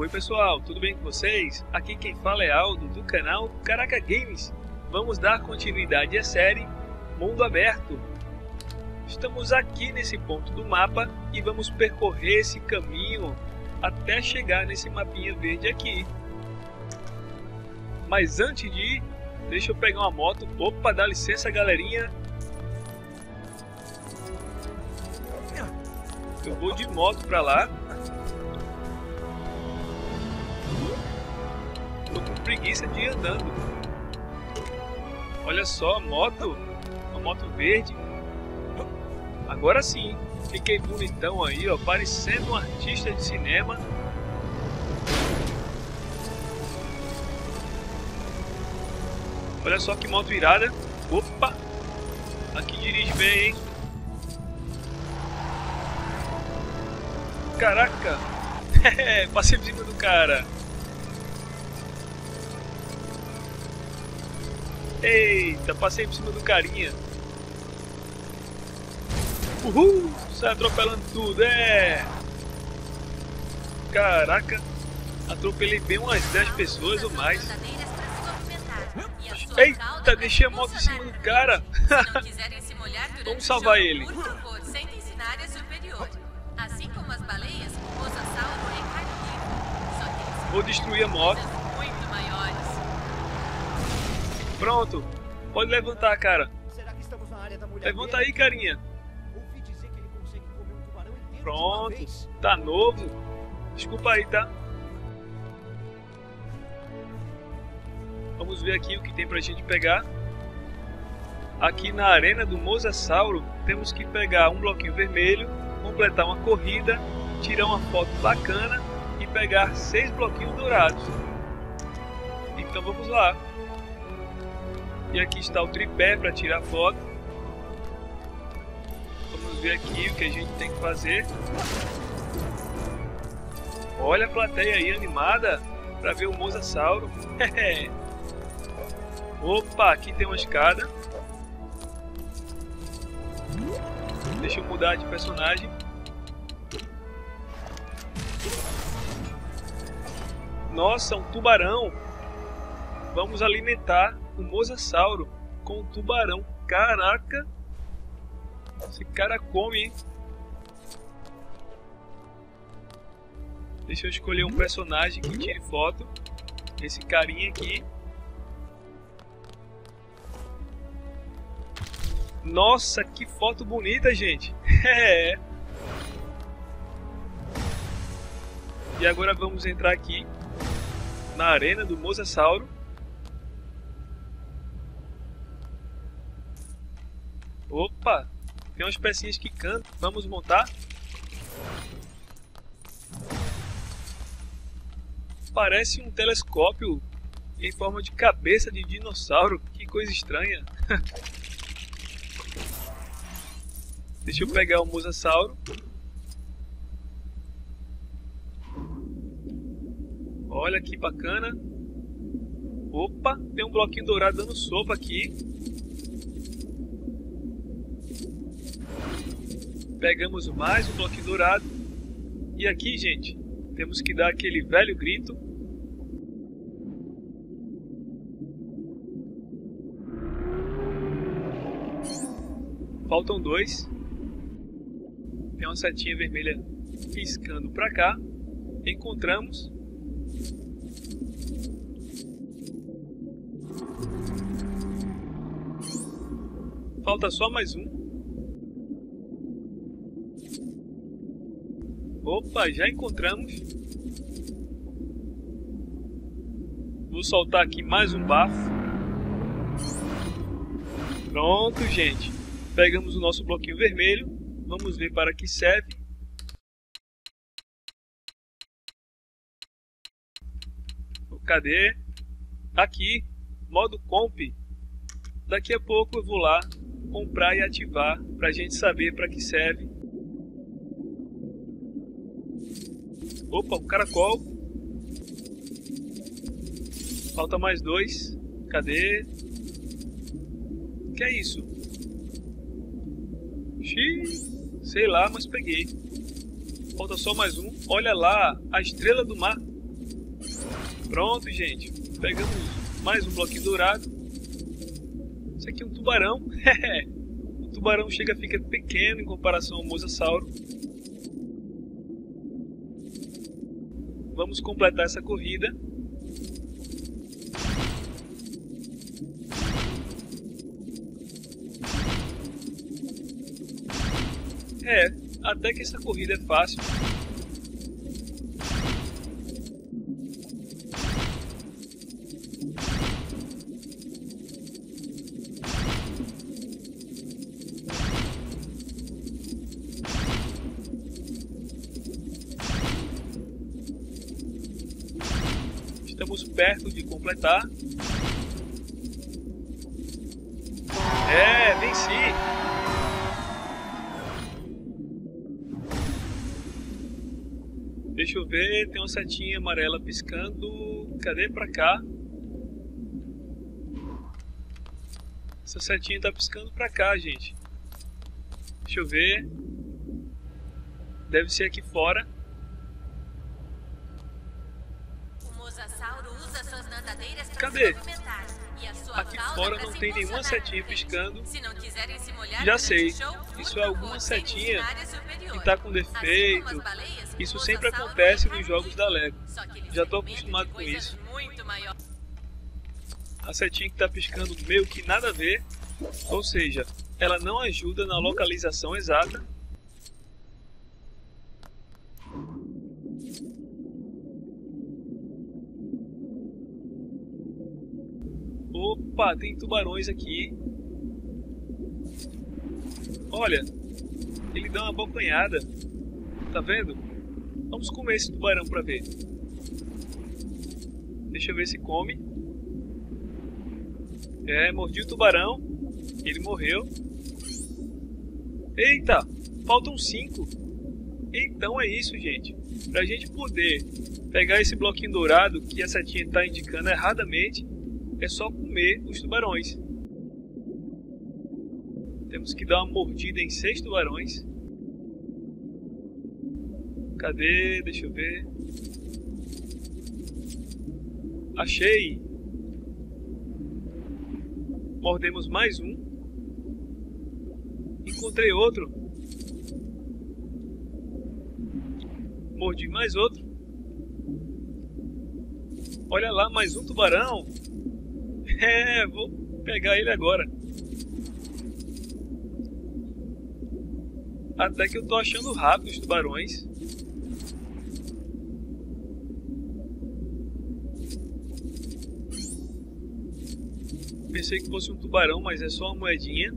Oi pessoal, tudo bem com vocês? Aqui quem fala é Aldo do canal Caraca Games. Vamos dar continuidade à série Mundo Aberto. Estamos aqui nesse ponto do mapa e vamos percorrer esse caminho até chegar nesse mapinha verde aqui. Mas antes de ir, deixa eu pegar uma moto. Opa, dá licença galerinha. Eu vou de moto pra lá. Tô com preguiça de ir andando. Olha só a moto. Uma moto verde. Agora sim. Fiquei bonitão aí, ó. Parecendo um artista de cinema. Olha só que moto irada. Opa! Aqui dirige bem, hein? Caraca! Passei por cima do cara! Eita! Passei por cima do carinha! Uhul! Sai atropelando tudo! É! Caraca! Atropelei bem umas 10 pessoas ou mais! Eita! Deixei a moto em cima do cara! Vamos salvar ele! Vou destruir a moto. Pronto. Pode levantar, cara. Levanta aí, carinha. Pronto. Tá novo. Desculpa aí, tá? Vamos ver aqui o que tem pra gente pegar. Aqui na arena do Mosassauro, temos que pegar um bloquinho vermelho, completar uma corrida, tirar uma foto bacana e pegar 6 bloquinhos dourados. Então vamos lá. E aqui está o tripé para tirar foto. Vamos ver aqui o que a gente tem que fazer. Olha a plateia aí animada para ver o Mosassauro. Opa, aqui tem uma escada. Deixa eu mudar de personagem. Nossa, um tubarão! Vamos alimentar o Mosassauro com o tubarão. Caraca! Esse cara come, hein? Deixa eu escolher um personagem que tire foto. Esse carinha aqui. Nossa, que foto bonita, gente! E agora vamos entrar aqui na arena do Mosassauro. Opa, tem umas pecinhas que cantam. Vamos montar. Parece um telescópio em forma de cabeça de dinossauro. Que coisa estranha. Deixa eu pegar o Mosassauro. Olha que bacana. Opa, tem um bloquinho dourado dando sopa aqui. Pegamos mais um bloquinho dourado. E aqui, gente, temos que dar aquele velho grito. Faltam 2. Tem uma setinha vermelha piscando pra cá. Encontramos. Falta só mais um. Opa, já encontramos. Vou soltar aqui mais um bafo. Pronto, gente. Pegamos o nosso bloquinho vermelho. Vamos ver para que serve. Cadê? Aqui, modo comp. Daqui a pouco eu vou lá comprar e ativar pra gente saber pra que serve. Opa, um caracol. Falta mais 2. Cadê? Que é isso? Xiii, sei lá, mas peguei. Falta só mais um. Olha lá, a estrela do mar. Pronto, gente. Pegamos mais um bloquinho dourado. Isso aqui é um tubarão. O tubarão chega a ficar pequeno em comparação ao mosassauro. Vamos completar essa corrida. É, até que essa corrida é fácil. Estamos perto de completar. É, venci! Deixa eu ver, tem uma setinha amarela piscando. Cadê? Pra cá. Essa setinha tá piscando pra cá, gente. Deixa eu ver. Deve ser aqui fora. O mosassauro usa suas nadadeiras pra cadê? E a sua aqui fora não tem nenhuma setinha piscando. Se não quiserem se molhar, já sei. Show, isso é alguma setinha que tá com defeito. Assim baleias, isso sempre acontece nos jogos da LEGO. Já tô acostumado com isso. A setinha que tá piscando meio que nada a ver. Ou seja, ela não ajuda na localização exata. Opa, tem tubarões aqui. Olha, ele dá uma bocanhada. Tá vendo? Vamos comer esse tubarão pra ver. Deixa eu ver se come. É, mordi o tubarão. Ele morreu. Eita, faltam 5. Então é isso, gente. Pra gente poder pegar esse bloquinho dourado que a setinha tá indicando erradamente, é só comer os tubarões. Temos que dar uma mordida em 6 tubarões. Cadê? Deixa eu ver. Achei! Mordemos mais um. Encontrei outro. Mordi mais outro. Olha lá, mais um tubarão. É, vou pegar ele agora. Até que eu tô achando rápido os tubarões. Pensei que fosse um tubarão, mas é só uma moedinha.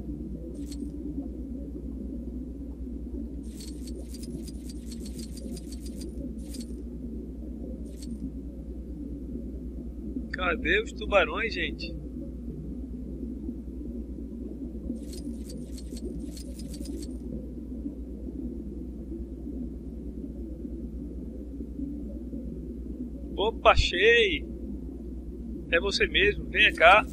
Cadê os tubarões, gente? Opa, achei! É você mesmo, venha cá.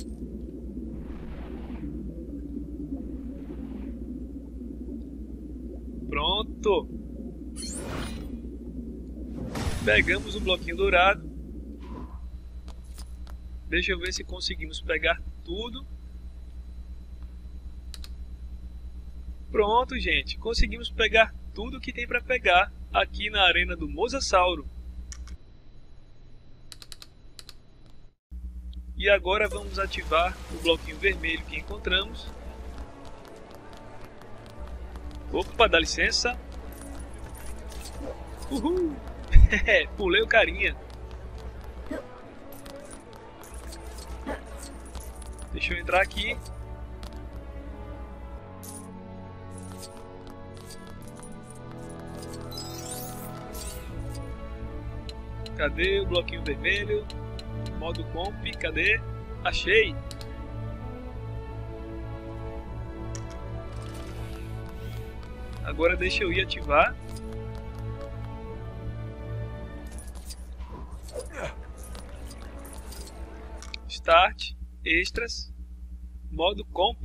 Pronto. Pegamos um bloquinho dourado. Deixa eu ver se conseguimos pegar tudo. Pronto, gente. Conseguimos pegar tudo que tem para pegar aqui na arena do Mosassauro. E agora vamos ativar o bloquinho vermelho que encontramos. Opa, dá licença. Uhul! Pulei o carinha. Deixa eu entrar aqui. Cadê o bloquinho vermelho? Modo comp, cadê? Achei! Agora deixa eu ir ativar. Start, extras, modo comp,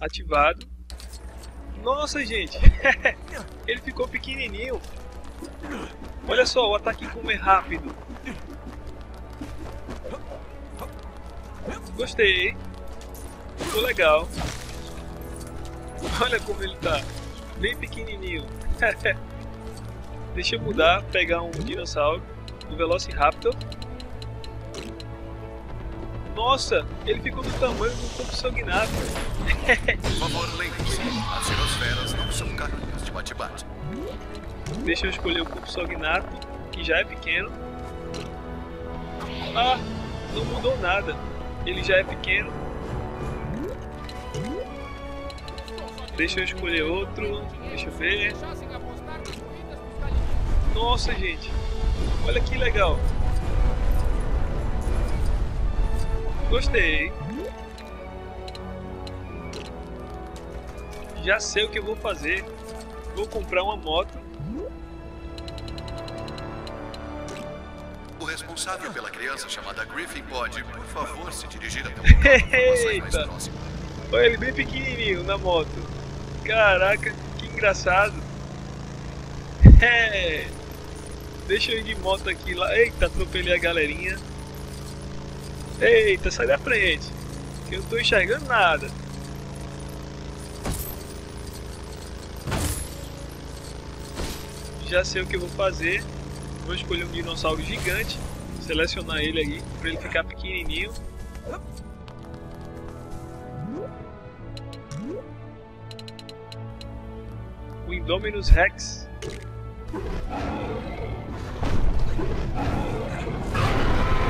ativado. Nossa, gente, ele ficou pequenininho. Olha só, o ataque como é rápido. Gostei. Ficou legal. Olha como ele tá. Bem pequenininho. Deixa eu mudar, pegar um dinossauro. Um Velociraptor. Nossa, ele ficou do tamanho do Compsognathus. Por favor, lembre-se, as girosferas não são carrinhos de bate-bate. Deixa eu escolher o Compsognathus, que já é pequeno. Ah, não mudou nada. Ele já é pequeno. Deixa eu escolher outro. Deixa eu ver. Nossa, gente. Olha que legal. Gostei. Já sei o que eu vou fazer. Vou comprar uma moto. O responsável pela criança chamada Griffin pode, por favor, se dirigir até o local mais próximo. Olha ele bem pequenininho na moto. Caraca, que engraçado. É. Deixa eu ir de moto aqui lá. Eita, atropelei a galerinha. Eita, sai da frente, que eu não tô enxergando nada. Já sei o que eu vou fazer. Vou escolher um dinossauro gigante, selecionar ele aqui, para ele ficar pequenininho. O Indominus Rex.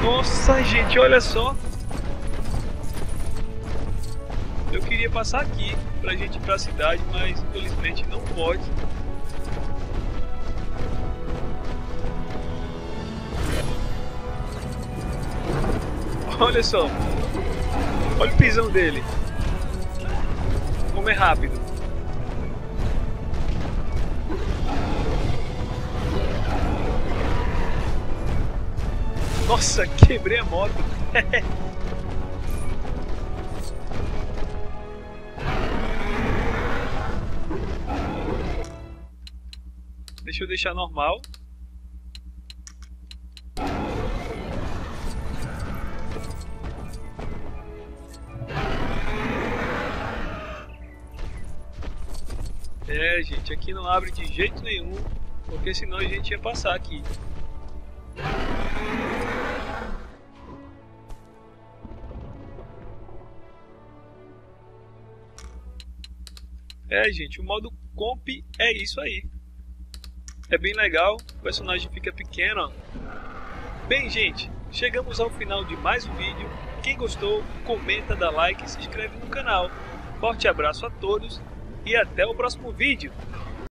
Nossa, gente, olha só. Eu queria passar aqui pra gente ir pra cidade, mas infelizmente não pode. Olha só. Olha o pisão dele. Como é rápido. Nossa, quebrei a moto. Deixa eu deixar normal. É, gente, aqui não abre de jeito nenhum, porque senão a gente ia passar aqui. É, gente, o modo comp é isso aí. É bem legal, o personagem fica pequeno. Ó. Bem, gente, chegamos ao final de mais um vídeo. Quem gostou, comenta, dá like e se inscreve no canal. Forte abraço a todos e até o próximo vídeo.